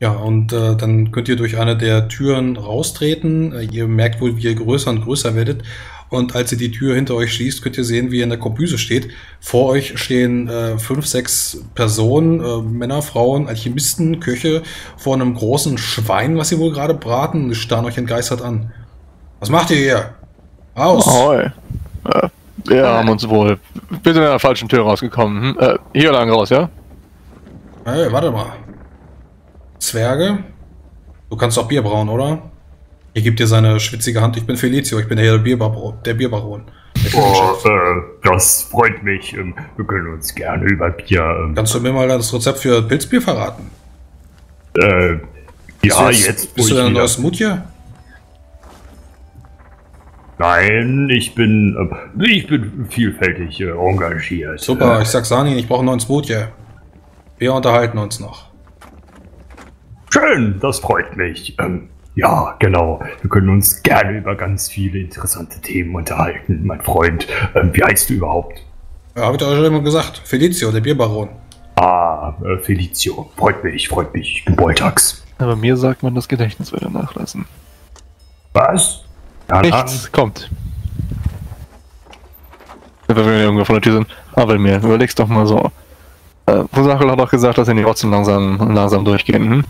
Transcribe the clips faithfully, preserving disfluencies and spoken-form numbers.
Ja, und äh, dann könnt ihr durch eine der Türen raustreten. Ihr merkt wohl, wie ihr größer und größer werdet. Und als ihr die Tür hinter euch schließt, könnt ihr sehen, wie ihr in der Kombüse steht. Vor euch stehen äh, fünf, sechs Personen, äh, Männer, Frauen, Alchemisten, Köche, vor einem großen Schwein, was sie wohl gerade braten, starren euch entgeistert an. Was macht ihr hier? Aus! Oh, äh, wir haben uns wohl. Wir sind an der falschen Tür rausgekommen. Hm? Äh, hier lang raus, ja? Hey, warte mal. Zwerge? Du kannst auch Bier brauen, oder? Hier gibt dir seine schwitzige Hand. Ich bin Felicio, ich bin der Bierbaron. Der Bierbaron. Der oh, äh, das freut mich. Wir können uns gerne über Bier... Kannst du mir mal das Rezept für Pilzbier verraten? Äh, ja, jetzt... jetzt bist du denn ein neues Mutje? Nein, ich bin... Ich bin vielfältig äh, engagiert. Super, ich sag Sanin, ich brauche einen neuen Mutje. Wir unterhalten uns noch. Schön, das freut mich. Ähm, ja, genau. Wir können uns gerne über ganz viele interessante Themen unterhalten, mein Freund. Ähm, wie heißt du überhaupt? Ja, hab ich doch schon immer gesagt. Felicio, der Bierbaron. Ah, äh, Felicio. Freut mich, freut mich. Ich bin Boltax. Aber mir sagt man, das Gedächtnis würde nachlassen. Was? Ja, nichts dann. Kommt. Wenn wir irgendwo von der Tür sind. Aber mir, überleg's doch mal so. Äh, Pusachel hat doch gesagt, dass wir die Rotzen langsam, langsam durchgehen, hm?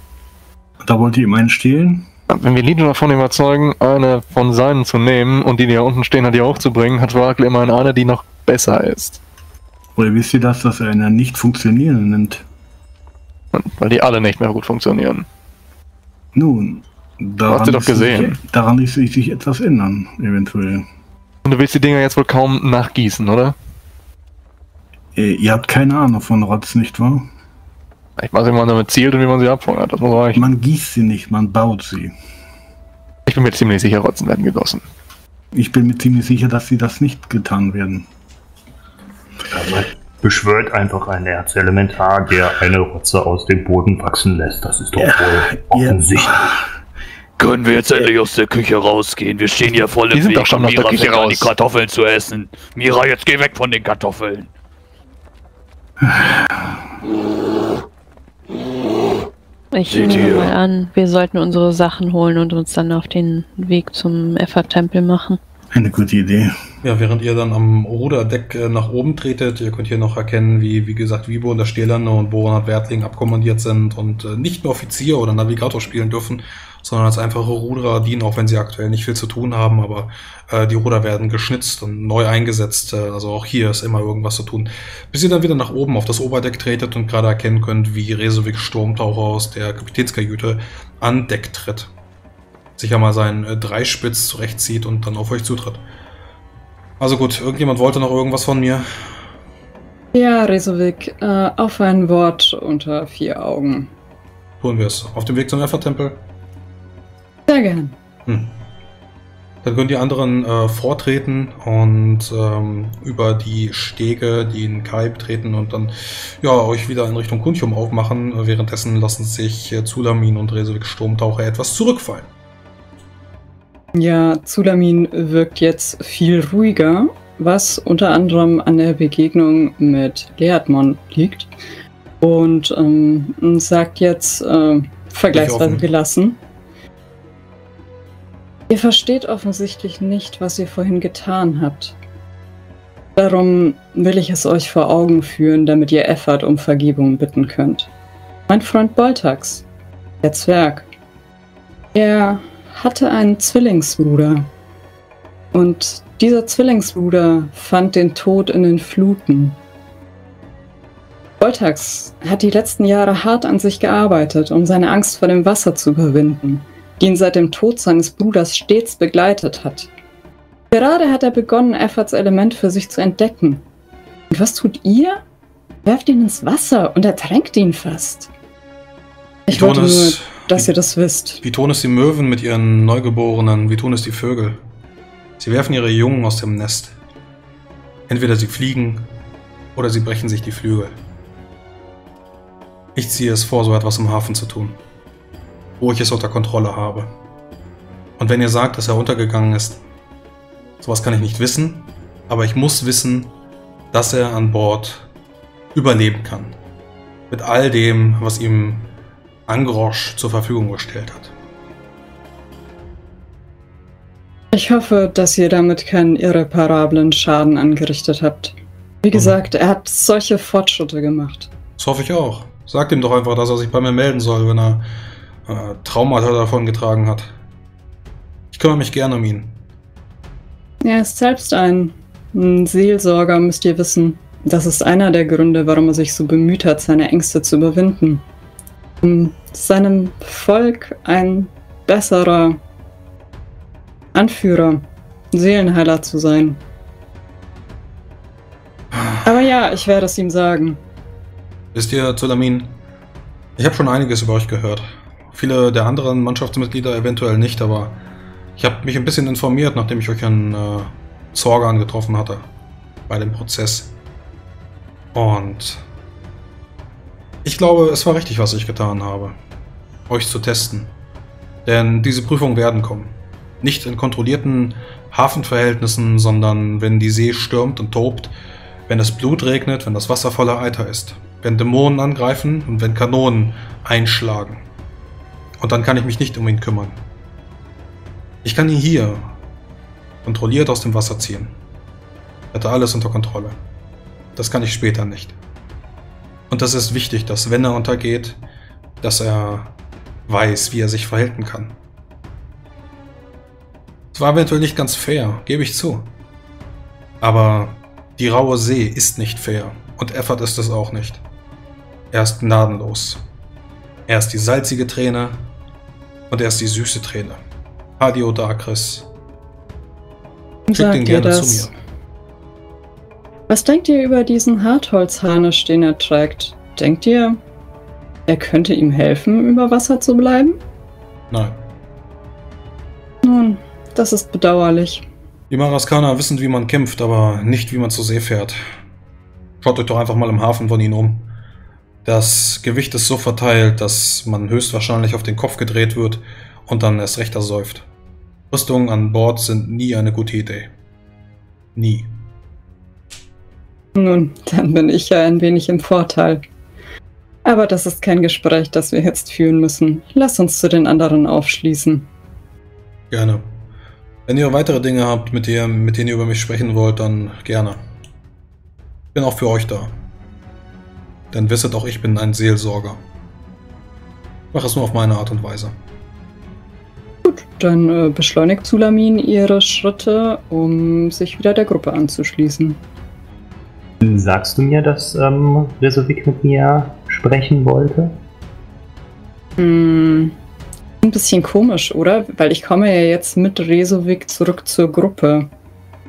Da wollt ihr ihm einen stehlen? Wenn wir Lido davon überzeugen, eine von seinen zu nehmen und die, die da unten stehen, hat die hochzubringen, hat Oracle immerhin eine, die noch besser ist. Oder wisst ihr das, dass er eine nicht funktionierende nimmt? Weil die alle nicht mehr gut funktionieren. Nun, daran hast du doch gesehen. Sich, daran ließ sich etwas ändern, eventuell. Und du willst die Dinger jetzt wohl kaum nachgießen, oder? Ihr habt keine Ahnung von Rotz, nicht wahr? Ich weiß nicht, wie man damit zielt und wie man sie abfeuert. Das muss reichen. Man gießt sie nicht, man baut sie. Ich bin mir ziemlich sicher, Rotzen werden gegossen. Ich bin mir ziemlich sicher, dass sie das nicht getan werden. Aber beschwört einfach ein Erzelementar, der eine Rotze aus dem Boden wachsen lässt. Das ist doch ja, wohl offensichtlich. Ja. Können wir jetzt endlich aus der Küche rausgehen? Wir stehen hier voll im Weg, um Mira fängt an, die Kartoffeln zu essen. Mira, jetzt geh weg von den Kartoffeln. Ich nehme mal an, wir sollten unsere Sachen holen und uns dann auf den Weg zum Efferd-Tempel machen. Eine gute Idee. Ja, während ihr dann am Ruderdeck nach oben tretet, ihr könnt hier noch erkennen, wie, wie gesagt, Vibo und der Stählerne und Boronat Wertling abkommandiert sind und nicht nur Offizier oder Navigator spielen dürfen, sondern als einfache Ruderer dienen, auch wenn sie aktuell nicht viel zu tun haben, aber äh, die Ruder werden geschnitzt und neu eingesetzt, also auch hier ist immer irgendwas zu tun. Bis ihr dann wieder nach oben auf das Oberdeck tretet und gerade erkennen könnt, wie Resovic Sturmtaucher aus der Kapitänskajüte an Deck tritt. Sich ja mal seinen äh, Dreispitz zurechtzieht und dann auf euch zutritt. Also gut, irgendjemand wollte noch irgendwas von mir? Ja, Resovic, äh, auf ein Wort unter vier Augen. Tun wir es. Auf dem Weg zum Efferd-Tempel? Sehr gern. Hm. Dann können die anderen äh, vortreten und ähm, über die Stege, die in Kai betreten und dann ja euch wieder in Richtung Khunchom aufmachen. Währenddessen lassen sich äh, Zulamin und Resovic Sturmtaucher etwas zurückfallen. Ja, Zulamin wirkt jetzt viel ruhiger, was unter anderem an der Begegnung mit Leertmon liegt und ähm, sagt jetzt äh, vergleichsweise gelassen. Ihr versteht offensichtlich nicht, was ihr vorhin getan habt. Darum will ich es euch vor Augen führen, damit ihr Efferd um Vergebung bitten könnt. Mein Freund Boltax, der Zwerg, er hatte einen Zwillingsbruder. Und dieser Zwillingsbruder fand den Tod in den Fluten. Boltax hat die letzten Jahre hart an sich gearbeitet, um seine Angst vor dem Wasser zu überwinden, die ihn seit dem Tod seines Bruders stets begleitet hat. Gerade hat er begonnen, Efferds Element für sich zu entdecken. Und was tut ihr? Werft ihn ins Wasser und ertränkt ihn fast. Ich wollte nur, dass ihr das wisst. Wie tun es die Möwen mit ihren Neugeborenen? Wie tun es die Vögel? Sie werfen ihre Jungen aus dem Nest. Entweder sie fliegen oder sie brechen sich die Flügel. Ich ziehe es vor, so etwas im Hafen zu tun, wo ich es unter Kontrolle habe. Und wenn ihr sagt, dass er untergegangen ist, sowas kann ich nicht wissen, aber ich muss wissen, dass er an Bord überleben kann. Mit all dem, was ihm Angrosch zur Verfügung gestellt hat. Ich hoffe, dass ihr damit keinen irreparablen Schaden angerichtet habt. Wie gesagt, mhm. er hat solche Fortschritte gemacht. Das hoffe ich auch. Sagt ihm doch einfach, dass er sich bei mir melden soll, wenn er äh, Traumata davongetragen hat. Ich kümmere mich gerne um ihn. Er ist selbst ein, ein Seelsorger, müsst ihr wissen. Das ist einer der Gründe, warum er sich so bemüht hat, seine Ängste zu überwinden. Um seinem Volk ein besserer Anführer, Seelenheiler zu sein. Aber ja, ich werde es ihm sagen. Wisst ihr, Zulamin, ich habe schon einiges über euch gehört. Viele der anderen Mannschaftsmitglieder eventuell nicht, aber ich habe mich ein bisschen informiert, nachdem ich euch an äh, Zorgan getroffen hatte bei dem Prozess. Und ich glaube, es war richtig, was ich getan habe, euch zu testen. Denn diese Prüfungen werden kommen. Nicht in kontrollierten Hafenverhältnissen, sondern wenn die See stürmt und tobt, wenn das Blut regnet, wenn das Wasser voller Eiter ist, wenn Dämonen angreifen und wenn Kanonen einschlagen. Und dann kann ich mich nicht um ihn kümmern. Ich kann ihn hier kontrolliert aus dem Wasser ziehen. Ich hatte alles unter Kontrolle. Das kann ich später nicht. Und das ist wichtig, dass wenn er untergeht, dass er weiß, wie er sich verhalten kann. Es war eventuell nicht ganz fair, gebe ich zu. Aber die raue See ist nicht fair und Efferd ist es auch nicht. Er ist gnadenlos. Er ist die salzige Träne und er ist die süße Träne. Hadio Dacris. Schickt ihn gerne zu mir. Was denkt ihr über diesen Hartholzharnisch, den er trägt? Denkt ihr, er könnte ihm helfen, über Wasser zu bleiben? Nein. Nun, das ist bedauerlich. Die Maraskaner wissen, wie man kämpft, aber nicht, wie man zur See fährt. Schaut euch doch einfach mal im Hafen von ihnen um. Das Gewicht ist so verteilt, dass man höchstwahrscheinlich auf den Kopf gedreht wird und dann erst recht ersäuft. Rüstungen an Bord sind nie eine gute Idee. Nie. Nun, dann bin ich ja ein wenig im Vorteil. Aber das ist kein Gespräch, das wir jetzt führen müssen. Lass uns zu den anderen aufschließen. Gerne. Wenn ihr weitere Dinge habt, mit, ihr, mit denen ihr über mich sprechen wollt, dann gerne. Ich bin auch für euch da. Denn wisset auch, ich bin ein Seelsorger. Ich mache es nur auf meine Art und Weise. Gut, dann äh, beschleunigt Zulamin ihre Schritte, um sich wieder der Gruppe anzuschließen. Sagst du mir, dass ähm, Resovic mit mir sprechen wollte? Hm, ein bisschen komisch, oder? Weil ich komme ja jetzt mit Resovic zurück zur Gruppe.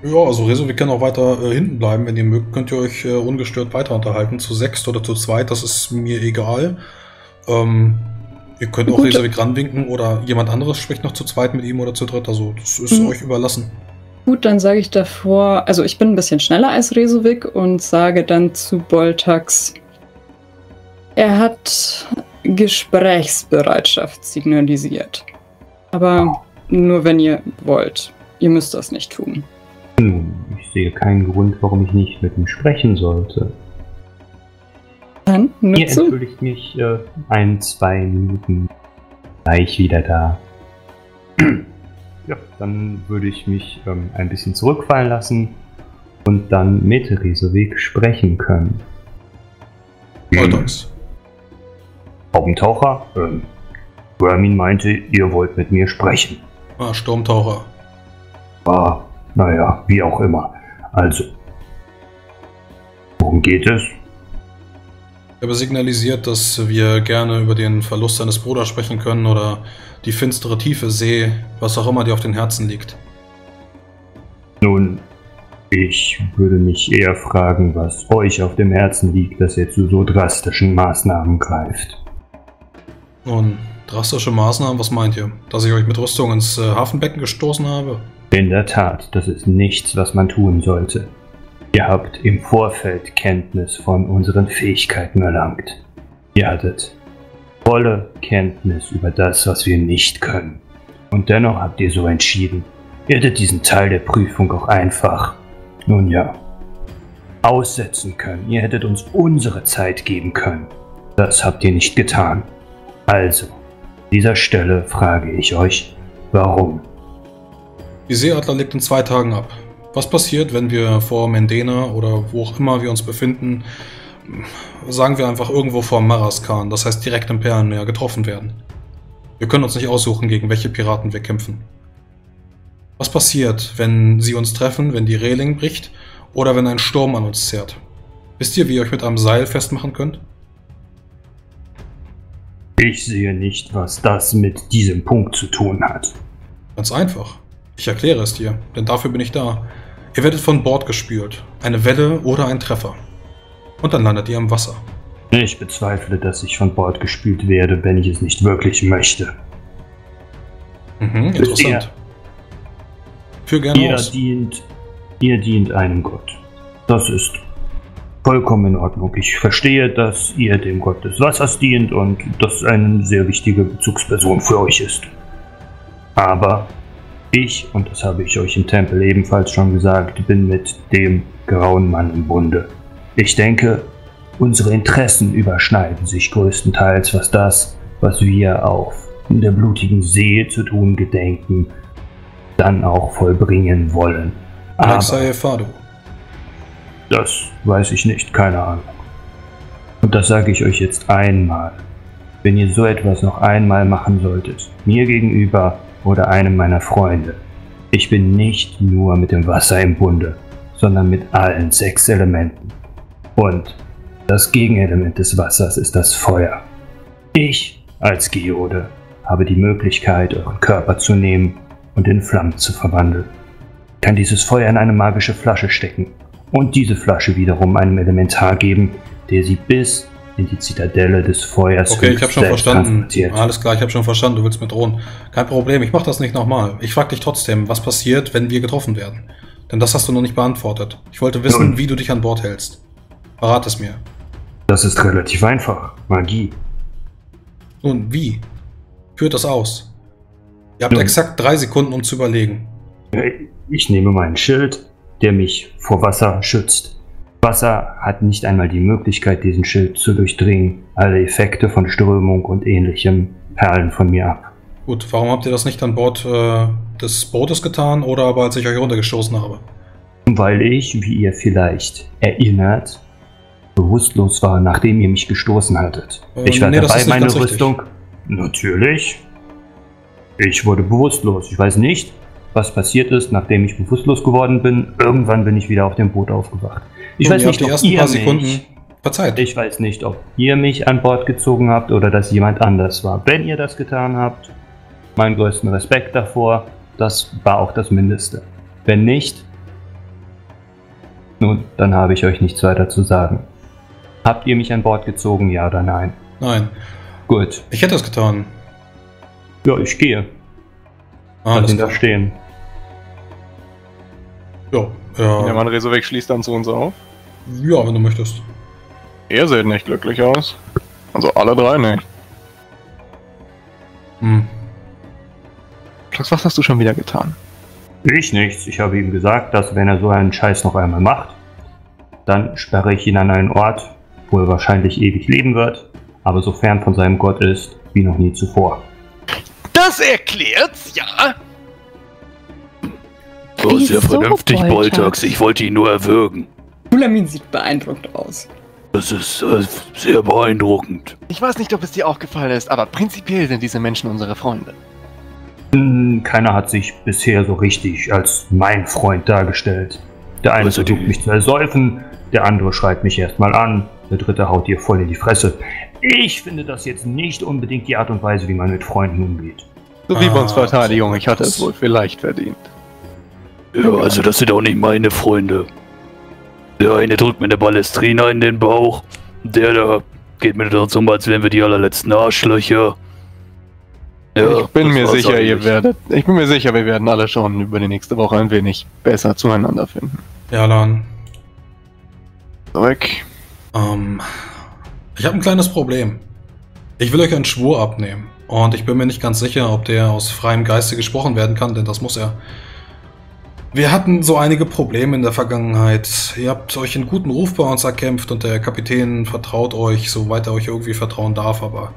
Ja, also Resovic kann auch weiter äh, hinten bleiben. Wenn ihr mögt, könnt ihr euch äh, ungestört weiter unterhalten. Zu sechst oder zu zweit, das ist mir egal. Ähm, ihr könnt auch Resovic ranwinken oder jemand anderes spricht noch zu zweit mit ihm oder zu dritt. Also das ist hm. euch überlassen. Gut, dann sage ich davor, also ich bin ein bisschen schneller als Resovic und sage dann zu Boltax, er hat Gesprächsbereitschaft signalisiert. Aber nur wenn ihr wollt. Ihr müsst das nicht tun. Ich sehe keinen Grund, warum ich nicht mit ihm sprechen sollte. Dann nur zu. Ihr entschuldigt mich äh, ein, zwei Minuten gleich wieder da. Ja, dann würde ich mich ähm, ein bisschen zurückfallen lassen und dann mit Resovic sprechen können. Boltax. Haubentaucher? Ähm, Ramin meinte, ihr wollt mit mir sprechen. Ah, Sturmtaucher. Ah, naja, wie auch immer. Also, worum geht es? Ich habe signalisiert, dass wir gerne über den Verlust seines Bruders sprechen können oder die finstere, tiefe See, was auch immer dir auf den Herzen liegt. Nun, ich würde mich eher fragen, was euch auf dem Herzen liegt, dass ihr zu so drastischen Maßnahmen greift. Nun, drastische Maßnahmen, was meint ihr? Dass ich euch mit Rüstung ins äh, Hafenbecken gestoßen habe? In der Tat, das ist nichts, was man tun sollte. Ihr habt im Vorfeld Kenntnis von unseren Fähigkeiten erlangt. Ihr hattet volle Kenntnis über das, was wir nicht können. Und dennoch habt ihr so entschieden. Ihr hättet diesen Teil der Prüfung auch einfach, nun ja, aussetzen können. Ihr hättet uns unsere Zeit geben können. Das habt ihr nicht getan. Also, an dieser Stelle frage ich euch, warum? Die Seeadler legt in zwei Tagen ab. Was passiert, wenn wir vor Mendena oder wo auch immer wir uns befinden, sagen wir einfach irgendwo vor Maraskan, das heißt direkt im Perlenmeer, getroffen werden? Wir können uns nicht aussuchen, gegen welche Piraten wir kämpfen. Was passiert, wenn sie uns treffen, wenn die Reling bricht oder wenn ein Sturm an uns zerrt? Wisst ihr, wie ihr euch mit einem Seil festmachen könnt? Ich sehe nicht, was das mit diesem Punkt zu tun hat. Ganz einfach. Ich erkläre es dir, denn dafür bin ich da. Ihr werdet von Bord gespült. Eine Welle oder ein Treffer. Und dann landet ihr im Wasser. Ich bezweifle, dass ich von Bord gespült werde, wenn ich es nicht wirklich möchte. Mhm, interessant. Für gerne ihr aus. Dient, ihr dient einem Gott. Das ist vollkommen in Ordnung. Ich verstehe, dass ihr dem Gott des Wassers dient und dass eine sehr wichtige Bezugsperson für euch ist. Aber ich, und das habe ich euch im Tempel ebenfalls schon gesagt, bin mit dem grauen Mann im Bunde. Ich denke, unsere Interessen überschneiden sich größtenteils, was das, was wir auf der blutigen See zu tun gedenken, dann auch vollbringen wollen. Alexei Fado. Das weiß ich nicht, keine Ahnung. Und das sage ich euch jetzt einmal. Wenn ihr so etwas noch einmal machen solltet, mir gegenüber oder einem meiner Freunde, ich bin nicht nur mit dem Wasser im Bunde, sondern mit allen sechs Elementen. Und das Gegenelement des Wassers ist das Feuer. Ich als Geode habe die Möglichkeit, euren Körper zu nehmen und in Flammen zu verwandeln. Ich kann dieses Feuer in eine magische Flasche stecken und diese Flasche wiederum einem Elementar geben, der sie bis in die Zitadelle des Feuers transportiert. Okay, ich habe schon verstanden. Alles klar, ich habe schon verstanden, du willst mir drohen. Kein Problem, ich mache das nicht nochmal. Ich frage dich trotzdem, was passiert, wenn wir getroffen werden? Denn das hast du noch nicht beantwortet. Ich wollte wissen, Nun, wie du dich an Bord hältst. Verrat es mir. Das ist relativ einfach. Magie. Nun, wie? Führt das aus? Ihr habt Nun, exakt drei Sekunden, um zu überlegen. Ich nehme meinen Schild, der mich vor Wasser schützt. Wasser hat nicht einmal die Möglichkeit, diesen Schild zu durchdringen. Alle Effekte von Strömung und ähnlichem perlen von mir ab. Gut, warum habt ihr das nicht an Bord äh, des Bootes getan oder aber als ich euch runtergestoßen habe? Weil ich, wie ihr vielleicht erinnert, bewusstlos war, nachdem ihr mich gestoßen hattet. Äh, ich war nee, dabei, meine Rüstung... Richtig. Natürlich. Ich wurde bewusstlos. Ich weiß nicht, was passiert ist, nachdem ich bewusstlos geworden bin. Irgendwann bin ich wieder auf dem Boot aufgewacht. Ich Und weiß nicht, ob ihr mich... Verzeiht. Ich weiß nicht, ob ihr mich an Bord gezogen habt oder dass jemand anders war. Wenn ihr das getan habt, meinen größten Respekt davor. Das war auch das Mindeste. Wenn nicht... Nun, dann habe ich euch nichts weiter zu sagen. Habt ihr mich an Bord gezogen, ja oder nein? Nein. Gut. Ich hätte es getan. Ja, ich gehe. Ah, lass ihn da stehen. Ja, ja. Der Mann Resovic schließt dann zu uns auf. Ja, wenn du möchtest. Ihr seht nicht glücklich aus. Also alle drei nicht. Hm. Klax, was hast du schon wieder getan? Ich nichts. Ich habe ihm gesagt, dass wenn er so einen Scheiß noch einmal macht, dann sperre ich ihn an einen Ort, wo er wahrscheinlich ewig leben wird, aber so fern von seinem Gott ist, wie noch nie zuvor. Das erklärt's, ja! Oh, sehr vernünftig, Boltax. Ich wollte ihn nur erwürgen. Zulamin sieht beeindruckt aus. Das ist äh, sehr beeindruckend. Ich weiß nicht, ob es dir auch gefallen ist, aber prinzipiell sind diese Menschen unsere Freunde. Keiner hat sich bisher so richtig als mein Freund dargestellt. Der eine versucht mich zu ersäufen, der andere schreit mich erstmal an, der dritte haut ihr voll in die Fresse. Ich finde das jetzt nicht unbedingt die Art und Weise, wie man mit Freunden umgeht. So wie bei uns Verteidigung, ich hatte es wohl vielleicht verdient. Ja, also das sind auch nicht meine Freunde. Der eine drückt mir eine Balestrina in den Bauch, der da geht mir dazu, als wären wir die allerletzten Arschlöcher. Ja, ich bin mir sicher, eigentlich. ihr werdet. Ich bin mir sicher, wir werden alle schon über die nächste Woche ein wenig besser zueinander finden. Ja, dann. Zurück. Ähm. Ich habe ein kleines Problem. Ich will euch einen Schwur abnehmen. Und ich bin mir nicht ganz sicher, ob der aus freiem Geiste gesprochen werden kann, denn das muss er. Wir hatten so einige Probleme in der Vergangenheit. Ihr habt euch einen guten Ruf bei uns erkämpft und der Kapitän vertraut euch, soweit er euch irgendwie vertrauen darf, aber.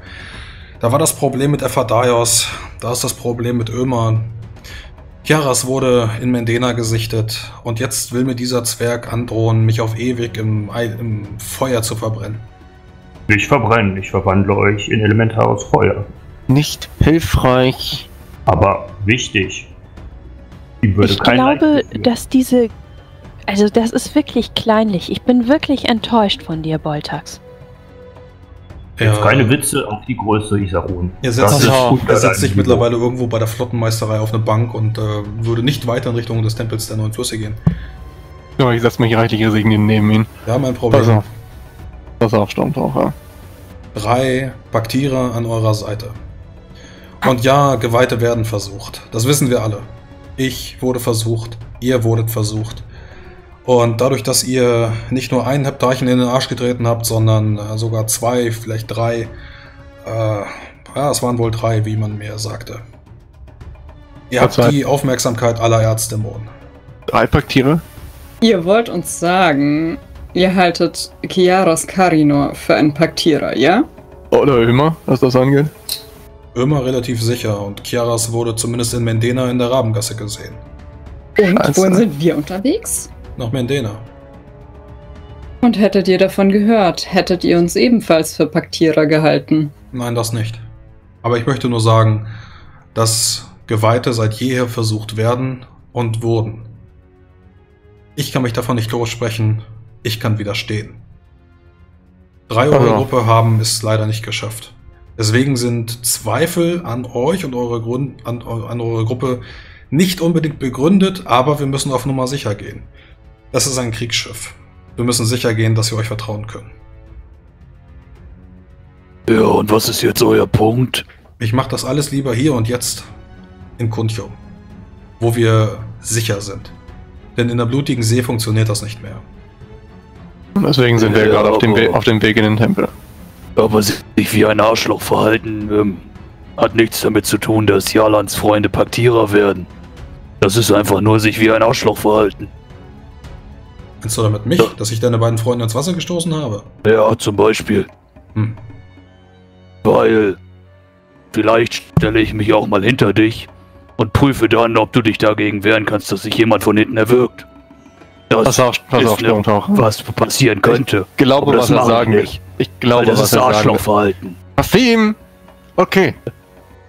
Da war das Problem mit Ephadaios, da ist das Problem mit Ömer. Chiaros wurde in Mendena gesichtet und jetzt will mir dieser Zwerg androhen, mich auf ewig im, im Feuer zu verbrennen. Ich verbrenne, ich verwandle euch in elementares Feuer. Nicht hilfreich. Aber wichtig. Ich, würde ich glaube, dass diese... Also das ist wirklich kleinlich. Ich bin wirklich enttäuscht von dir, Boltax. Ja. Keine Witze auf die Größe, Isarun. Er setzt, ja, er setzt sich mittlerweile irgendwo bei der Flottenmeisterei auf eine Bank und äh, würde nicht weiter in Richtung des Tempels der neuen Flüsse gehen. Ja, ich setze mich reichlich resigniert neben ihn. Ja, mein Problem. Pass auf, Pass auf Sturmtaucher. Drei Baktierer an eurer Seite. Und ja, Geweihte werden versucht. Das wissen wir alle. Ich wurde versucht, ihr wurdet versucht. Und dadurch, dass ihr nicht nur einen Heptarchen in den Arsch getreten habt, sondern äh, sogar zwei, vielleicht drei, äh, ja, es waren wohl drei, wie man mir sagte. Ihr habt die Aufmerksamkeit aller Erzdämonen. Drei Paktiere? Ihr wollt uns sagen, ihr haltet Chiaros Karinor für einen Paktierer, ja? Oder Ömer, was das angeht? Ömer relativ sicher und Chiaros wurde zumindest in Mendena in der Rabengasse gesehen. Und Scheiße. Wohin sind wir unterwegs? Nach Mendena. Und hättet ihr davon gehört, hättet ihr uns ebenfalls für Paktierer gehalten? Nein, das nicht. Aber ich möchte nur sagen, dass Geweihte seit jeher versucht werden und wurden. Ich kann mich davon nicht lossprechen, ich kann widerstehen. Drei eure Gruppe haben es leider nicht geschafft. Deswegen sind Zweifel an euch und eure Grund an, an eure Gruppe nicht unbedingt begründet, aber wir müssen auf Nummer sicher gehen. Das ist ein Kriegsschiff. Wir müssen sicher gehen, dass wir euch vertrauen können. Ja, und was ist jetzt euer Punkt? Ich mache das alles lieber hier und jetzt in Khunchom, wo wir sicher sind. Denn in der blutigen See funktioniert das nicht mehr. Deswegen sind wir ja, gerade auf dem, We auf dem Weg in den Tempel. Aber sich wie ein Arschloch verhalten, ähm, hat nichts damit zu tun, dass Yarlans Freunde Paktierer werden. Das ist einfach nur sich wie ein Arschloch verhalten. Meinst du damit mich, ja, dass ich deine beiden Freunde ins Wasser gestoßen habe? Ja, zum Beispiel. Hm. Weil, vielleicht stelle ich mich auch mal hinter dich und prüfe dann, ob du dich dagegen wehren kannst, dass sich jemand von hinten erwürgt. Das, das auch, das ist auch ne, was passieren könnte. Ich glaube, das was er sagen will. Ich glaube, das was ist er Arschlochverhalten. Rafim! Okay.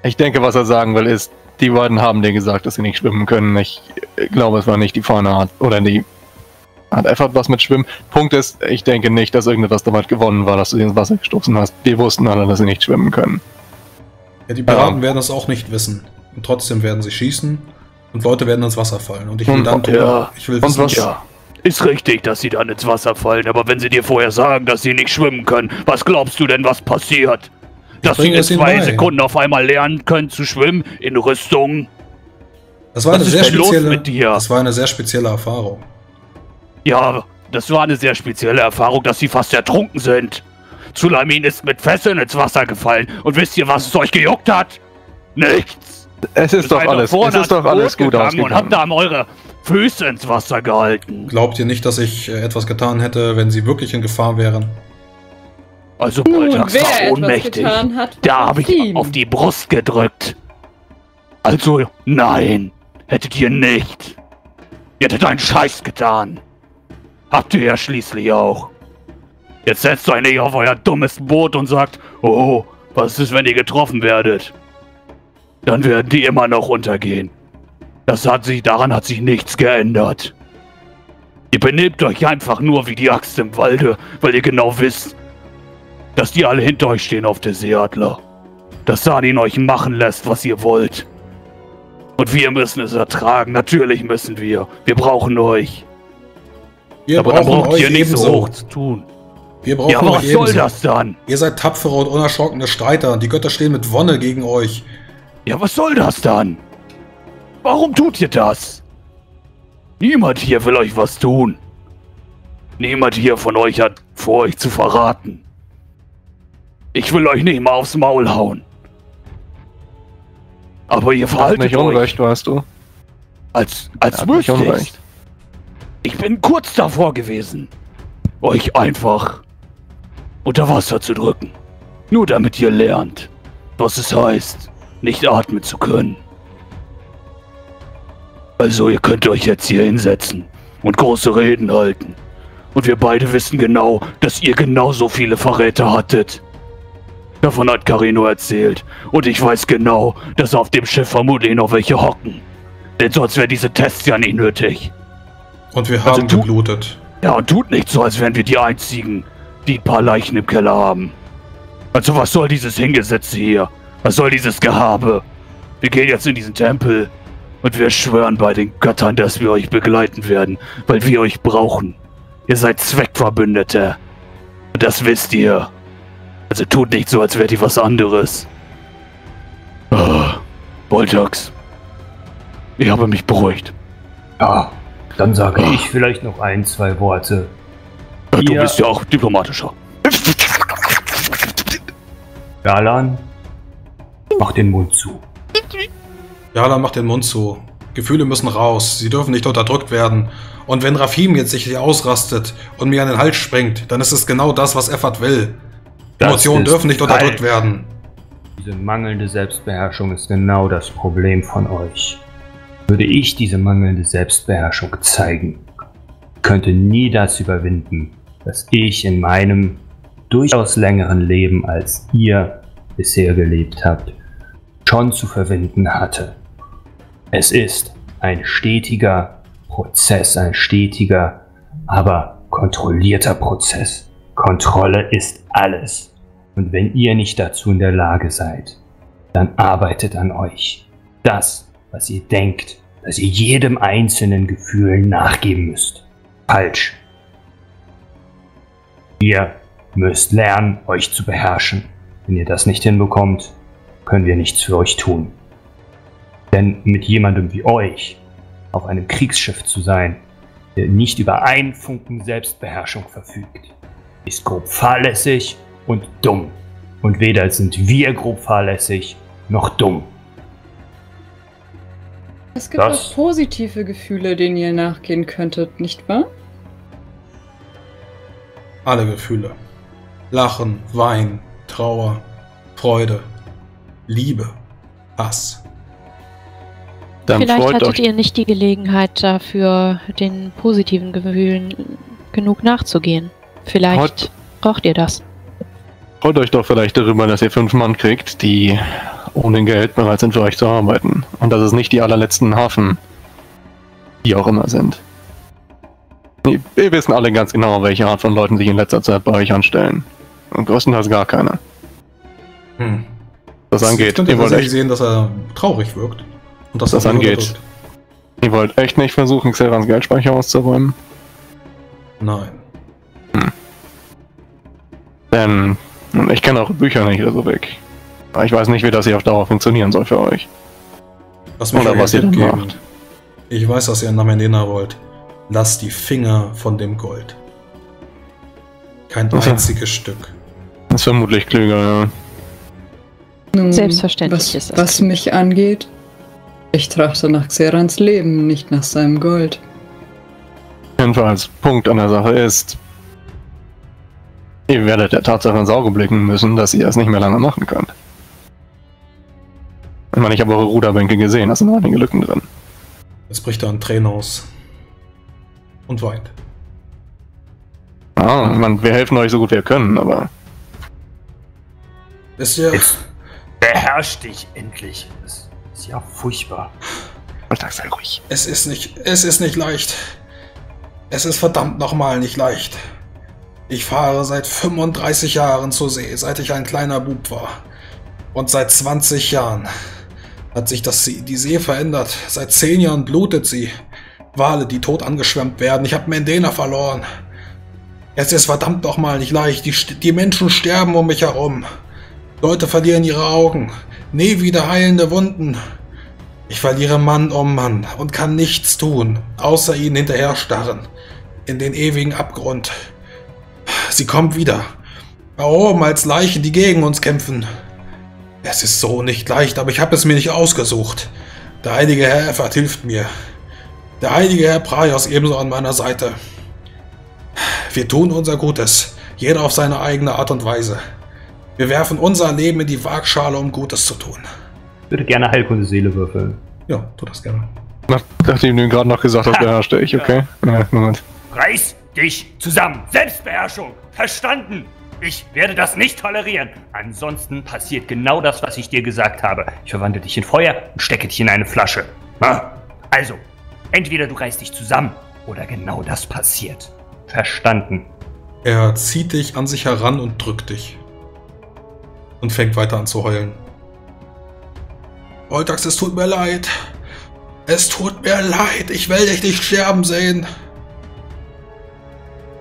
Ich denke, was er sagen will, ist, die beiden haben dir gesagt, dass sie nicht schwimmen können. Ich glaube, es war nicht die Fauna Art oder die... Hat Efferd was mit Schwimmen. Punkt ist, ich denke nicht, dass irgendetwas damit gewonnen war, dass du sie ins Wasser gestoßen hast. Wir wussten alle, dass sie nicht schwimmen können. Ja, die Piraten ähm. werden das auch nicht wissen. Und trotzdem werden sie schießen und Leute werden ins Wasser fallen. Und ich will und, dann tun, ja. ich will wissen, und was... Ja. Ist richtig, dass sie dann ins Wasser fallen, aber wenn sie dir vorher sagen, dass sie nicht schwimmen können, was glaubst du denn, was passiert? Dass sie in zwei Sekunden auf einmal lernen können zu schwimmen, in Rüstung? Das war eine sehr spezielle, mit dir? Das war eine sehr spezielle Erfahrung. Ja, das war eine sehr spezielle Erfahrung, dass sie fast ertrunken sind. Zulamin ist mit Fesseln ins Wasser gefallen. Und wisst ihr, was es euch gejuckt hat? Nichts. Es ist, ist doch alles, es ist doch alles gut ausgegangen. Und habt da eure Füße ins Wasser gehalten. Glaubt ihr nicht, dass ich etwas getan hätte, wenn sie wirklich in Gefahr wären? Also, Boltax war ohnmächtig. Da habe ich auf die Brust gedrückt. Also, nein, hättet ihr nicht. Ihr hättet einen Scheiß getan. Habt ihr ja schließlich auch. Jetzt setzt euch nicht auf euer dummes Boot und sagt, oh, was ist, wenn ihr getroffen werdet? Dann werden die immer noch untergehen. Das hat sich, daran hat sich nichts geändert. Ihr benehmt euch einfach nur wie die Axt im Walde, weil ihr genau wisst, dass die alle hinter euch stehen auf der Seeadler. Dass Sanin euch machen lässt, was ihr wollt. Und wir müssen es ertragen. Natürlich müssen wir. Wir brauchen euch. Wir aber brauchen braucht euch ihr nicht ebenso. So hoch zu tun. Wir brauchen ja, aber euch was ebenso. Soll das dann? Ihr seid tapfere und unerschrockene Streiter. Die Götter stehen mit Wonne gegen euch. Ja, was soll das dann? Warum tut ihr das? Niemand hier will euch was tun. Niemand hier von euch hat vor, euch zu verraten. Ich will euch nicht mal aufs Maul hauen. Aber ihr verhaltet nicht unrecht, weißt du? Als, als müsste ich. Ich bin kurz davor gewesen, euch einfach unter Wasser zu drücken. Nur damit ihr lernt, was es heißt, nicht atmen zu können. Also ihr könnt euch jetzt hier hinsetzen und große Reden halten. Und wir beide wissen genau, dass ihr genauso viele Verräter hattet. Davon hat Carino erzählt. Und ich weiß genau, dass auf dem Schiff vermutlich noch welche hocken. Denn sonst wären diese Tests ja nicht nötig. Und wir haben also geblutet. Ja, und tut nicht so, als wären wir die Einzigen, die ein paar Leichen im Keller haben. Also was soll dieses Hingesetze hier? Was soll dieses Gehabe? Wir gehen jetzt in diesen Tempel. Und wir schwören bei den Göttern, dass wir euch begleiten werden, weil wir euch brauchen. Ihr seid Zweckverbündete. Und das wisst ihr. Also tut nicht so, als wärt ihr was anderes. Ah, Boltax. Ich habe mich beruhigt. Ja, dann sage ah. ich vielleicht noch ein, zwei Worte. Ja, du bist ja auch diplomatischer. Yarlan, mach den Mund zu. Yarlan macht den Mund zu. Gefühle müssen raus. Sie dürfen nicht unterdrückt werden. Und wenn Rafim jetzt sich hier ausrastet und mir an den Hals springt, dann ist es genau das, was Efferd will. Das Emotionen dürfen nicht unterdrückt falsch. werden. Diese mangelnde Selbstbeherrschung ist genau das Problem von euch. Würde ich diese mangelnde Selbstbeherrschung zeigen, könnte nie das überwinden, dass ich in meinem durchaus längeren Leben, als ihr bisher gelebt habt, schon zu verwinden hatte. Es ist ein stetiger Prozess, ein stetiger, aber kontrollierter Prozess. Kontrolle ist alles. Und wenn ihr nicht dazu in der Lage seid, dann arbeitet an euch. Das, was ihr denkt, dass ihr jedem einzelnen Gefühl nachgeben müsst. Falsch. Ihr müsst lernen, euch zu beherrschen. Wenn ihr das nicht hinbekommt, können wir nichts für euch tun. Denn mit jemandem wie euch auf einem Kriegsschiff zu sein, der nicht über einen Funken Selbstbeherrschung verfügt, ist grob fahrlässig und dumm. Und weder sind wir grob fahrlässig noch dumm. Es gibt das auch positive Gefühle, denen ihr nachgehen könntet, nicht wahr? Alle Gefühle. Lachen, Wein, Trauer, Freude, Liebe, Hass. Dann vielleicht hattet ihr nicht die Gelegenheit dafür, den positiven Gefühlen genug nachzugehen. Vielleicht Freut, braucht ihr das. Freut euch doch vielleicht darüber, dass ihr fünf Mann kriegt, die ohne Geld bereit sind, für euch zu arbeiten. Und dass es nicht die allerletzten Hafen, die auch immer sind. Wir wissen alle ganz genau, welche Art von Leuten sich in letzter Zeit bei euch anstellen. Und größtenteils gar keine. Hm. Das angeht. Ich wollte nicht sehen, dass er traurig wirkt. Und das, das angeht. Ihr wollt echt nicht versuchen, Xeraans Geldspeicher auszuräumen? Nein. Hm. Denn ich kenne eure Bücher nicht, Resovic. Ich weiß nicht, wie das hier auf Dauer funktionieren soll für euch. Was Oder was ihr dann macht. Ich weiß, dass ihr nach Mendena wollt. Lasst die Finger von dem Gold. Kein also, einziges Stück. Das ist vermutlich klüger, ja. Selbstverständlich was, ist das. Was klüger. mich angeht... Ich trachte nach Xeraans Leben, nicht nach seinem Gold. Jedenfalls, Punkt an der Sache ist, ihr werdet der Tatsache ins Auge blicken müssen, dass ihr es nicht mehr lange machen könnt. Ich meine, ich habe eure Ruderbänke gesehen, da sind noch einige Lücken drin. Jetzt bricht er in Tränen aus. Und weint. Ah, ich meine, wir helfen euch so gut wir können, aber... Wisst ihr... Beherrscht dich endlich. Ja, furchtbar. Alltag sei ruhig. Es ist nicht, es ist nicht leicht. Es ist verdammt nochmal nicht leicht. Ich fahre seit fünfunddreißig Jahren zur See, seit ich ein kleiner Bub war. Und seit zwanzig Jahren hat sich das, die See verändert. Seit zehn Jahren blutet sie. Wale, die tot angeschwemmt werden. Ich habe Mendena verloren. Es ist verdammt nochmal nicht leicht. Die, die Menschen sterben um mich herum. Leute verlieren ihre Augen. Nie wieder heilende Wunden. Ich verliere Mann um Mann und kann nichts tun, außer ihnen hinterherstarren. In den ewigen Abgrund. Sie kommt wieder. Warum als Leichen, die gegen uns kämpfen? Es ist so nicht leicht, aber ich habe es mir nicht ausgesucht. Der heilige Herr Efferd hilft mir. Der heilige Herr Praios ebenso an meiner Seite. Wir tun unser Gutes, jeder auf seine eigene Art und Weise. Wir werfen unser Leben in die Waagschale, um Gutes zu tun. Ich würde gerne Heilkunde Seele würfeln. Ja, tu das gerne. Nach, nachdem du ihm gerade noch gesagt hast, beherrschte ich, okay? Ja. Ja, Moment. Reiß dich zusammen! Selbstbeherrschung! Verstanden! Ich werde das nicht tolerieren. Ansonsten passiert genau das, was ich dir gesagt habe. Ich verwandle dich in Feuer und stecke dich in eine Flasche. Na? Also, entweder du reißt dich zusammen oder genau das passiert. Verstanden. Er zieht dich an sich heran und drückt dich. Und fängt weiter an zu heulen. Boltax, es tut mir leid. Es tut mir leid. Ich will dich nicht sterben sehen.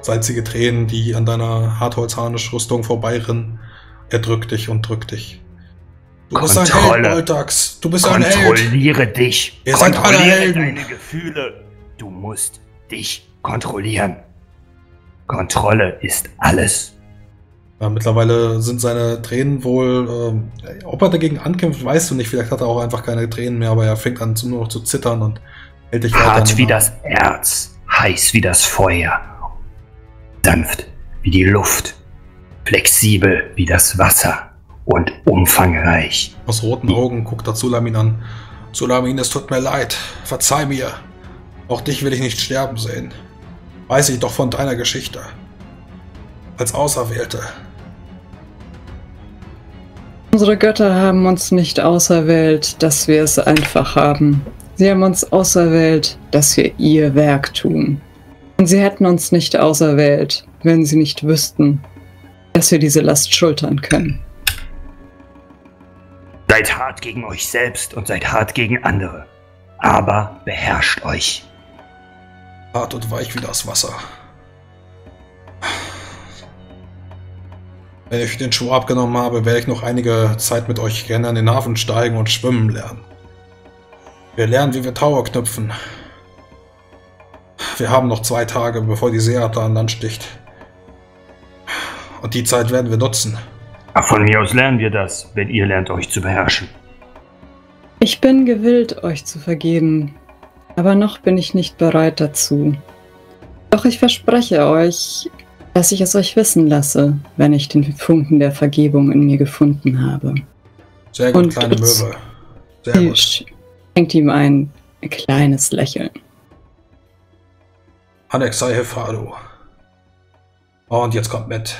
Salzige Tränen, die an deiner Hartholzharnisch-Rüstung vorbeirinnen. Er drückt dich und drückt dich. Du Kontrolle. bist ein Held, Boltax. Du bist ein Held. Kontrolliere dich. Ihr seid alle Helden. Kontrolliere deine Gefühle. Du musst dich kontrollieren. Kontrolle ist alles. Ja, mittlerweile sind seine Tränen wohl... Äh, ob er dagegen ankämpft, weißt du nicht. Vielleicht hat er auch einfach keine Tränen mehr, aber er fängt an nur noch zu zittern und hält dich weiter. Hart wie das Erz. Heiß wie das Feuer. Sanft wie die Luft, flexibel wie das Wasser und umfangreich. Aus roten Augen guckt er Zulamin an. Zulamin, es tut mir leid. Verzeih mir. Auch dich will ich nicht sterben sehen. Weiß ich doch von deiner Geschichte. Als Auserwählte. Unsere Götter haben uns nicht auserwählt, dass wir es einfach haben. Sie haben uns auserwählt, dass wir ihr Werk tun. Und sie hätten uns nicht auserwählt, wenn sie nicht wüssten, dass wir diese Last schultern können. Seid hart gegen euch selbst und seid hart gegen andere. Aber beherrscht euch. Hart und weich wie das Wasser. Wenn ich den Schuh abgenommen habe, werde ich noch einige Zeit mit euch gerne an den Hafen steigen und schwimmen lernen. Wir lernen, wie wir Tauer knüpfen. Wir haben noch zwei Tage, bevor die Seeadler an Land sticht. Und die Zeit werden wir nutzen. Ach, von mir aus lernen wir das, wenn ihr lernt, euch zu beherrschen. Ich bin gewillt, euch zu vergeben. Aber noch bin ich nicht bereit dazu. Doch ich verspreche euch, dass ich es euch wissen lasse, wenn ich den Funken der Vergebung in mir gefunden habe. Sehr gut, und kleine Möwe. Sehr gut. Schenkt ihm ein kleines Lächeln. Anexai Hefado. Und jetzt kommt mit.